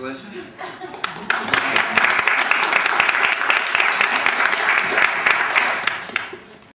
Congratulations.